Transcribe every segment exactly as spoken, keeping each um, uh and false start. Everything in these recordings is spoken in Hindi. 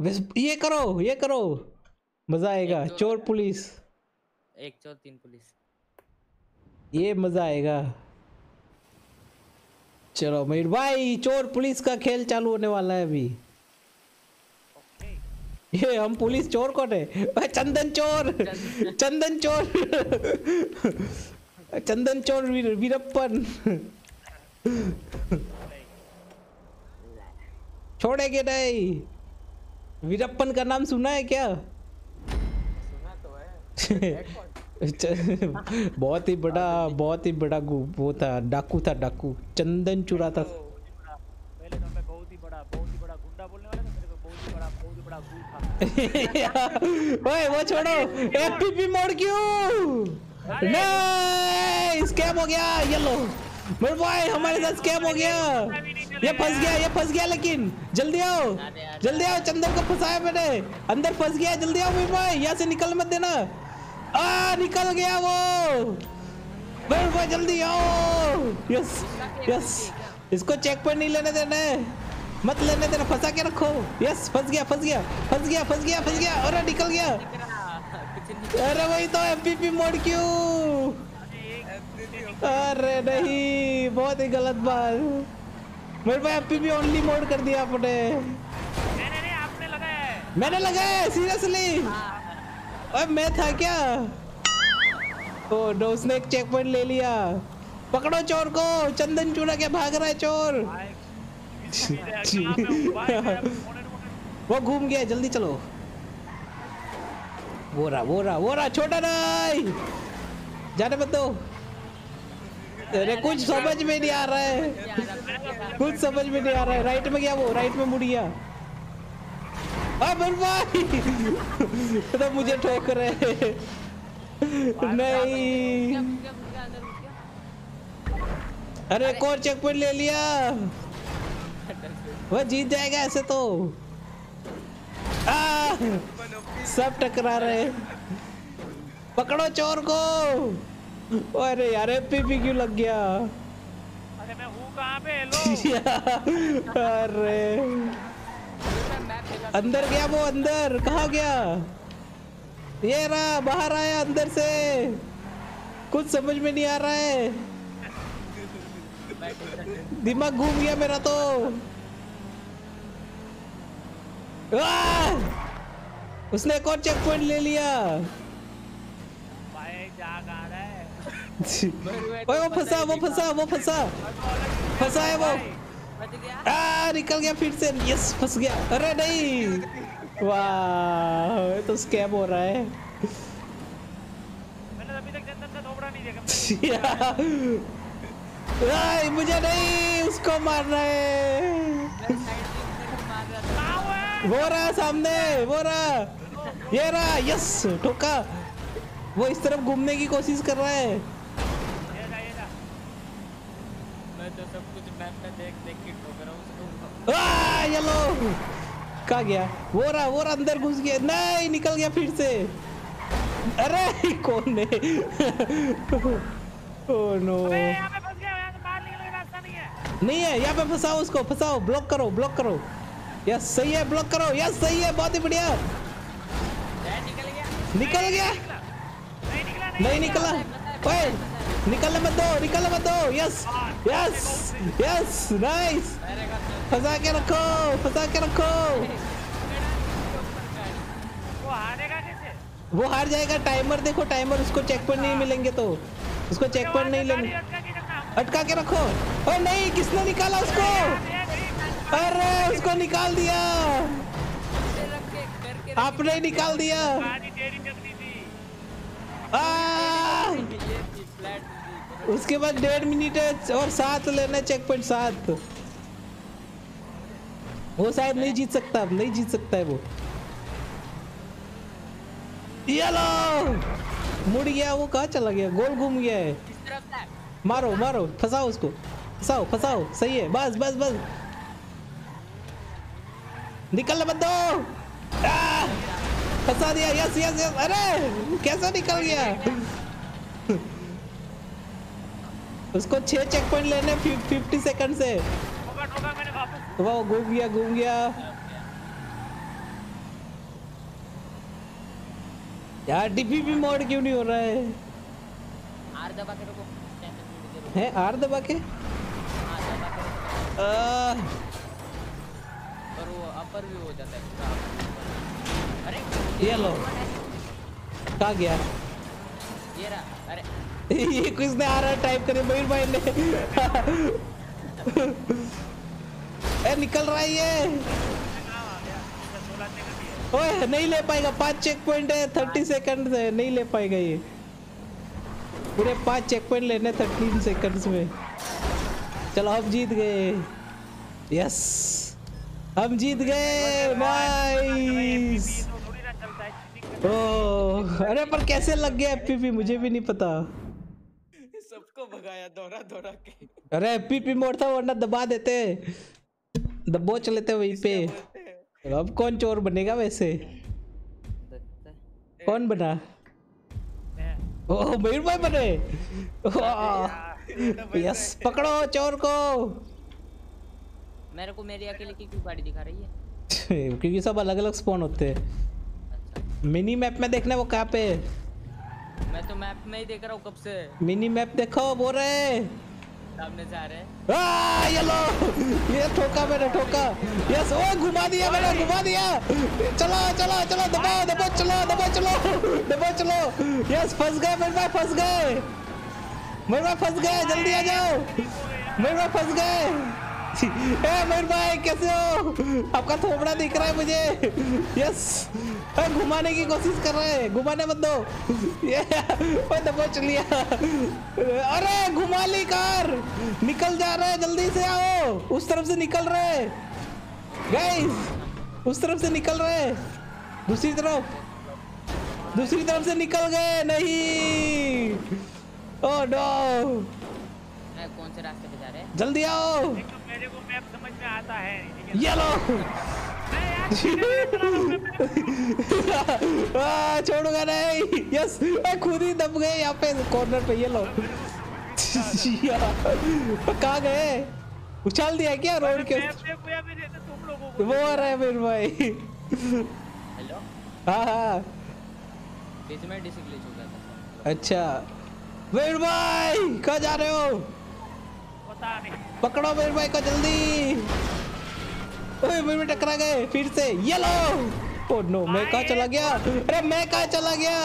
ये करो ये करो, मजा आएगा। चोर पुलिस, एक चोर तीन पुलिस, ये मजा आएगा। चलो मयूर भाई, चोर पुलिस का खेल चालू होने वाला है अभी। ये हम पुलिस, चोर कौन है? चंदन चोर, चंदन चोर, चंदन चोर वीरप्पन। छोड़ेंगे नहीं। वीरप्पन का नाम सुना है क्या? सुना तो है। बहुत ही बड़ा बहुत ही बड़ा वो था, डाकू था, डाकू चंदन चुराता। ओए वो छोड़ो, एफपीपी मोड क्यों? नहीं, स्कैम हो गया। येलो मेरे भाई, हमारे साथ स्कैम हो गया। ये फंस गया, ये फंस गया, लेकिन जल्दी आओ, जल्दी आओ। चंदन को फंसाया मैंने, अंदर फंस गया। जल्दी आओ मेरे भाई, यहाँ से निकल मत देना। आ निकल गया वो मेरे भाई, जल्दी आओ। यस यस, इसको चेक पर नहीं लेने देना, मत लेने देना, फंसा के रखो। यस, फंस गया फंस गया फंस गया फंस गया फंस गया। अरे निकल गया। अरे वही तो, एफपीपी मोड क्यों? अरे नहीं, बहुत ही गलत बात मेरे भाई, एफपीपी ओनली मोड कर दिया आपने। नहीं नहीं, आपने लगाया है, मैंने लगाया है। सीरियसली? अरे मैं था क्या? ओ नो, उसने एक चेक पॉइंट ले लिया। पकड़ो चोर को, चंदन चुरा के भाग रहा है चोर। वो घूम गया, जल्दी चलो। वो रहा वो रहा वो रहा, छोटा नहीं, जाने मत दो। अरे कुछ समझ में नहीं आ रहा है, कुछ समझ में नहीं आ रहा है। राइट में गया वो, राइट में मुड़ गया। तो मुझे ठोक रहे नहीं। अरे एक और चेक पॉइंट ले लिया, वह जीत जाएगा ऐसे तो। आ, सब टकरा रहे। पकड़ो चोर को। अरे यार, एफपीपी क्यों लग गया? अरे मैं हूँ कहाँ पे? हेलो। अरे अंदर गया वो, अंदर कहाँ गया? ये रहा, बाहर आया अंदर से। कुछ समझ में नहीं आ रहा है, दिमाग घूम गया मेरा तो। उसने एक और चेक पॉइंट ले लिया। भाई जाग आ रहा है। ओए वो फंसा वो फंसा वो फंसा फंसा है वो। आ निकल गया फिर से। यस, फंस गया। अरे नहीं, वाह, तो स्कैम हो रहा है। मैंने अभी तक चंदन का धोबड़ा नहीं देखा। मुझे नहीं, उसको मारना है। वो रहा सामने, वो रहा, ये रहा। यस, ठोका। वो इस तरफ घूमने की कोशिश कर रहा है। ये रहा, ये रहा। मैं तो सब कुछ मैप में देख देख के ठोक रहा हूं। ये लो, कहाँ गया? वो रहा वो रहा, अंदर घुस गया। नहीं, निकल गया फिर से। अरे कौन है? ओह नो, नहीं है यहाँ पे। फंसाओ उसको, फंसाओ, ब्लॉक करो ब्लॉक करो। यस सही है, ब्लॉक करो। यस सही है, बहुत ही बढ़िया। निकल गया निकल गया नहीं निकला। ओए निकलने मत दो, निकलने मत दो। Yes yes yes, nice. फंसा के रखो, फंसा के रखो। वो हारेगा कैसे? वो हार जाएगा। टाइमर देखो, टाइमर। उसको चेक पॉइंट नहीं मिलेंगे तो उसको चेक पॉइंट नहीं लेंगे। अटका के रखो। ओए नहीं, किसने निकाला उसको? अरे उसको निकाल दिया आपने, निकाल दिया। आ, उसके बाद डेढ़ मिनट और सात लेना चेक पॉइंट सात। वो शायद नहीं जीत सकता, नहीं जीत सकता है वो। ये लो, मुड़ गया वो। कहाँ चला गया? गोल घूम गया है। मारो मारो, फंसाओ उसको, फंसाओ फंसाओ। सही है, बस बस बस, निकल मत दो। फंसा दिया। Yes yes yes. अरे कैसा निकल गया? उसको छह चेक पॉइंट लेने फिफ्टी सेकंड से। वो घूम गया घूम गया। यार डीपी भी मॉड क्यों नहीं हो रहा है? आर दबा के रुको, है आर दबा के पर वो अपर भी हो जाता है। अरे ये लो कहाँ गया ये रहा। अरे ये किसने आ रहा टाइप करे मयूर भाई ने। ए निकल रहा है ये। ओए नहीं ले पाएगा, पांच चेक पॉइंट है, थर्टी सेकंड है, नहीं ले पाएगा ये। पूरे पांच चेक पॉइंट लेने थर्टीन सेकंड्स में। चलो हम जीत गए, यस हम जीत गए, नाइस। ओ अरे पर कैसे लग गया एफपीपी मुझे भी नहीं पता, सबको भगाया दौड़ा दौड़ा के। अरे एफपीपी मोड था वरना दबा देते, दबोच लेते वहीं पे। अब कौन चोर बनेगा वैसे, कौन बना? ओ मयूर भाई बने, यस पकड़ो चोर को। मेरे को मेरी अकेले की क्यों गाड़ी दिखा रही है? क्योंकि सब अलग अलग स्पॉन होते हैं। अच्छा। मिनी मैप में देखना वो कहाँ पे। मैं तो मैप में ही देख रहा हूँ कब से। मिनी मैप देखो, बोल रहे सामने से आ रहे हैं। आ ये लो, ये ठोका मैंने, ठोका, यस। ओ घुमा दिया मैंने, घुमा दिया। चलो चलो चलो दबाओ दबाओ, चलो दबाओ, चलो दबाओ, चलो यस। फंस गए मेरे भाई, फंस गए मेरे भाई, फंस गए, जल्दी आ जाओ मेरे भाई, फंस गए। ए मयूर भाई कैसे हो? आपका थोबड़ा दिख रहा है मुझे, यस। घुमाने की कोशिश कर रहे हैं, घुमाने मत दो। दबोच लिया, अरे घुमा ली कार। निकल जा रहे हैं, जल्दी से आओ, उस तरफ से निकल रहे गाइस, उस तरफ से निकल रहे, दूसरी तरफ, दूसरी तरफ से निकल गए। नहीं ओ नो, कौन से रास्ते पे जा रहे हैं? जल्दी आओ, मेरे को मैप समझ में आता है। ये लो छोड़ूंगा नहीं, यस। खुद ही दब गए यहाँ पे कॉर्नर पे, ये लो। कहाँ गए? उछाल दिया क्या रोड के? वो आ रहा है मेरे भाई। हेलो, हाँ हाँ अच्छा मेरे भाई कहाँ जा रहे हो? पता नहीं। पकड़ो मेरे भाई को जल्दी। ओए मेरे भाई टकरा गए फिर से, ये लो। ओ नो, मैं कहाँ चला गया? अरे मैं कहाँ चला गया?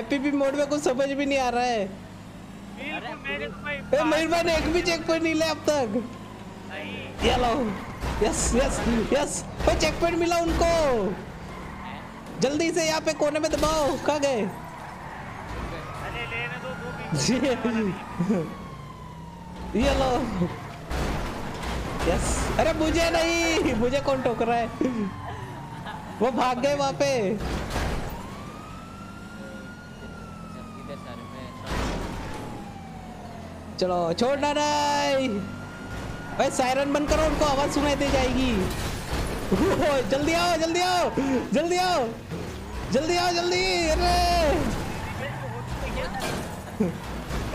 एफपीपी मोड में कुछ समझ भी नहीं आ रहा है। अरे मेरे भाई ने एक भी चेक पॉइंट नहीं लिया अब तक। ये लो, यस यस यस। ओ चेक पॉइंट मिला उनको, जल्दी से यहाँ पे कोने में दबाओ। कहाँ गए? ये लो, यस। अरे मुझे नहीं, मुझे कौन टोक रहा है? वो भाग गए वहां पे। चलो छोड़ना नहीं भाई, सायरन बंद करो, उनको आवाज सुनाई दे जाएगी। जल्दी आओ जल्दी आओ जल्दी आओ जल्दी आओ जल्दी। अरे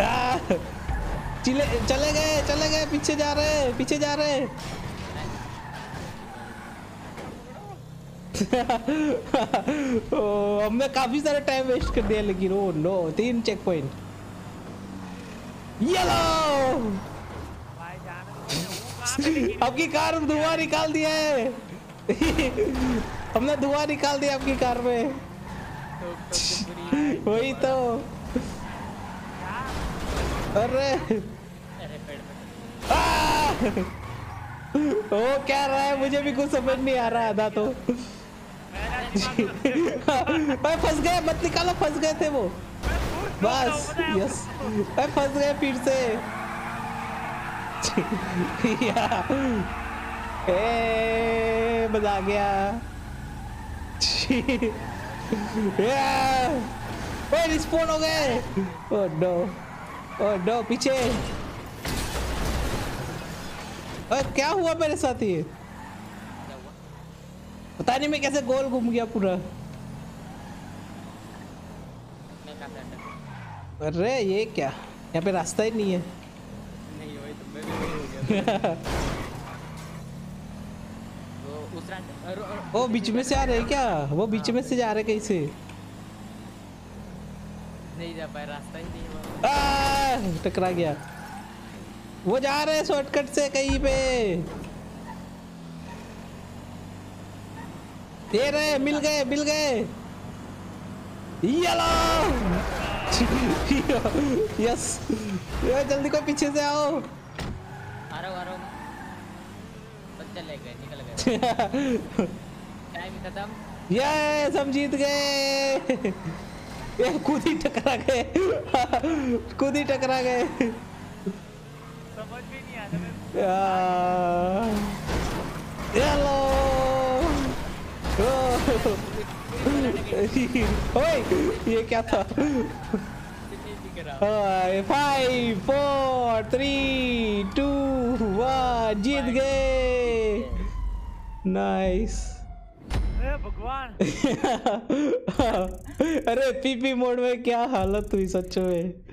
आ, चले चले गए चले गए, पीछे जा रहे पीछे जा रहे। ओ हमने काफी सारा टाइम वेस्ट कर दिया लेकिन। ओ नो, तीन चेक पॉइंट। ये लो, आपकी कार धुआं निकाल दिया है। हमने धुआं निकाल दिया आपकी कार में। वही तो। अरे ओ क्या रहा है, मुझे भी कुछ समझ नहीं आ रहा आधा तो। भाई फंस गए, मत निकालो, फंस गए थे वो, बस यस। भाई फंस गए फिर से। ए मजा आ गया। ओए रिस्पॉन हो गए। ओ नो और दो पीछे। अरे क्या हुआ मेरे साथ? ये क्या हुआ पता नहीं, मैं कैसे गोल घूम गया पूरा। अरे ये क्या, यहाँ पे रास्ता ही नहीं है। नहीं, वही तो मैं भी हो गया। वो दूसरा वो बीच में से आ रहे क्या? वो बीच में से जा रहे कैसे? नहीं जा पाए, रास्ता ही नहीं है। टकरा गया। वो जा रहे हैं शॉर्टकट से कहीं पे। दे रहे, मिल गए मिल गए। यस जल्दी कोई पीछे से आओ। आ रहा हूं, आ रहा हूं। चले गए, निकल गए। टाइम खत्म। यस हम जीत गए। ये खुद ही टकरा गए। खुद ही टकरा गए। समझ भी नहीं आ रहा। हेलो ओए ये क्या था? Five four three two one जीत गए। नाइस। भगवान। अरे पीपी मोड में क्या हालत हुई सच में।